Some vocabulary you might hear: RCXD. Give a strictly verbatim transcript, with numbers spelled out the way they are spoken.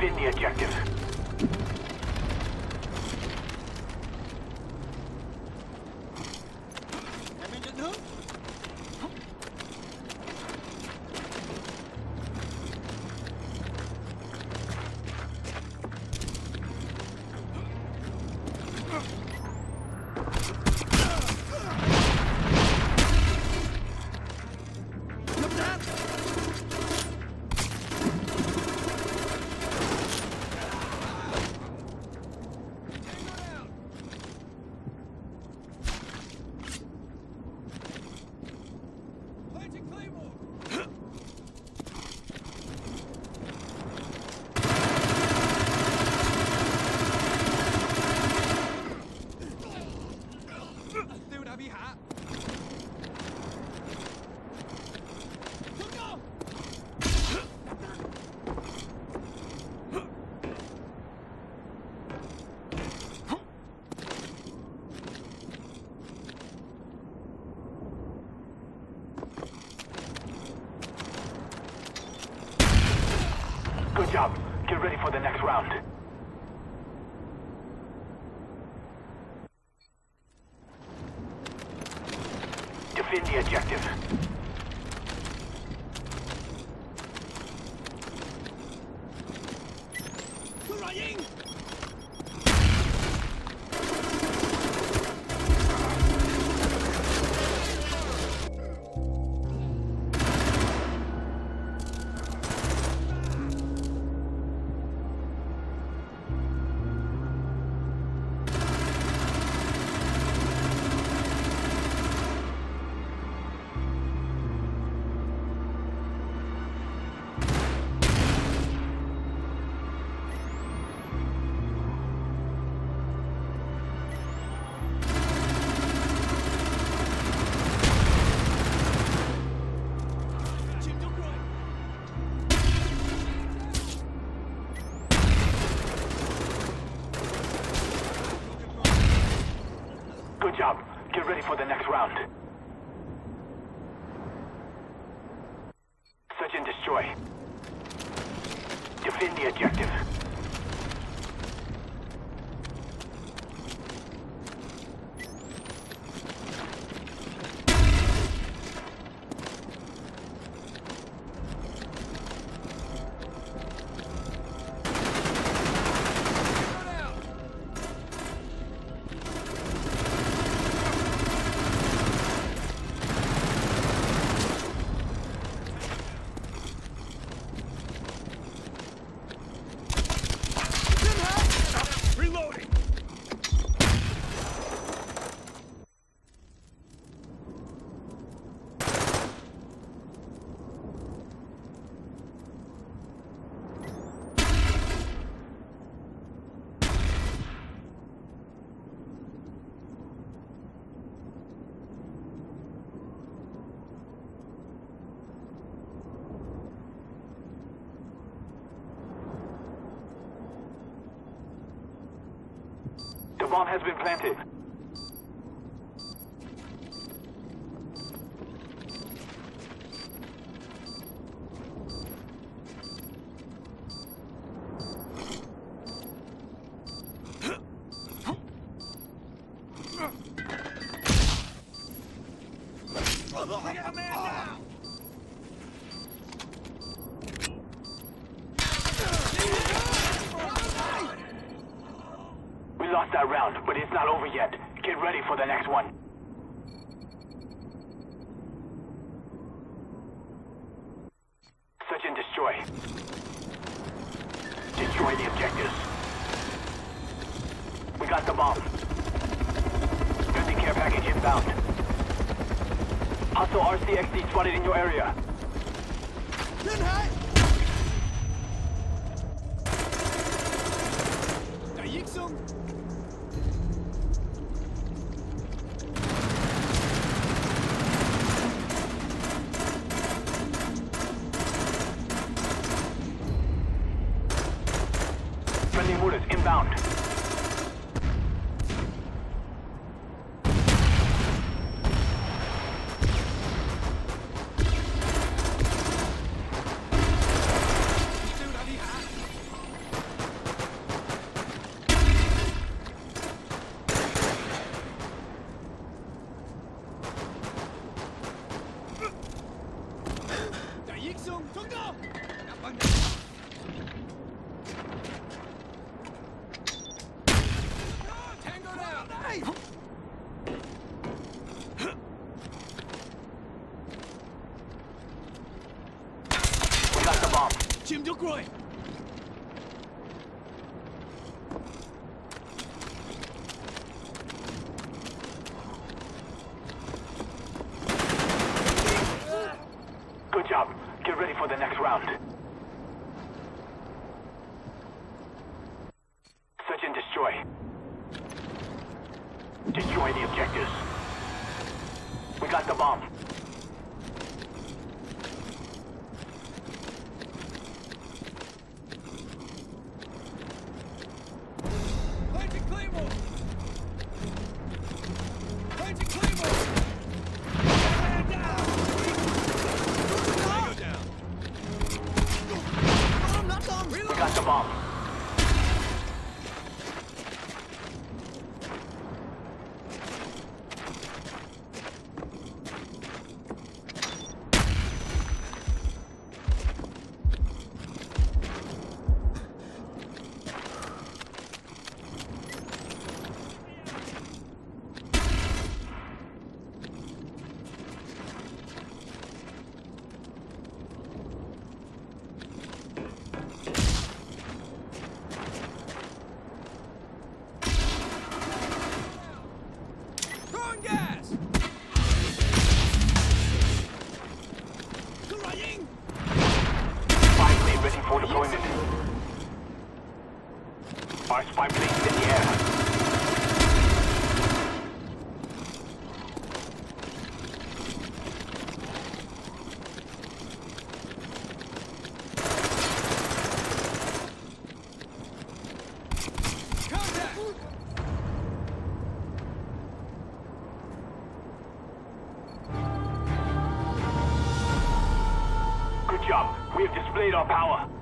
defend the objective. Good job. Get ready for the next round. Defend the objective. Job. Get ready for the next round. Search and destroy. Defend the objective. The bomb has been planted. Get a man down! Lost that round, but it's not over yet. Get ready for the next one. Search and destroy. Destroy the objectives. We got the bomb. Friendly care package inbound. Hostile R C X D spotted in your area. Good high. Friendly mortars inbound. Our power.